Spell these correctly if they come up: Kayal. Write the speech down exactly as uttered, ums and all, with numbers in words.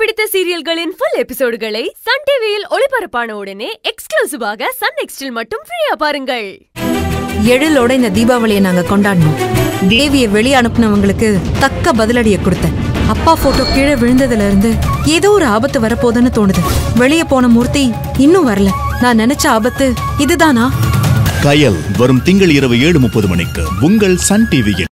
பிடித்த சீரியல்களின் full எபிசோடுகளை Sun T V-யில் ஒளிபரப்பான உடனே எக்ஸ்க்ளூசிவாக Sun Next-இல் மட்டும் ஃப்ரீயா பாருங்கள். எழிலோட இந்த தீபாவளியை நாங்க கொண்டாடுறோம். தேவியை வெளிய அனுப்புனவங்களுக்கு தக்க பதிலடியை கொடுத்தேன். அப்பா போட்டோ கீழே விழுந்ததுல இருந்து ஏதோ ஒரு ஆபத்து வரப்போதுன்னு தோணுது. வெளிய போன மூர்த்தி இன்னும் வரல. நான் நினைச்ச ஆபத்து இதுதானா? Kayal வரும் திங்கள் இரவு ஏழு முப்பது மணிக்கு உங்கள் Sun T V-யில்.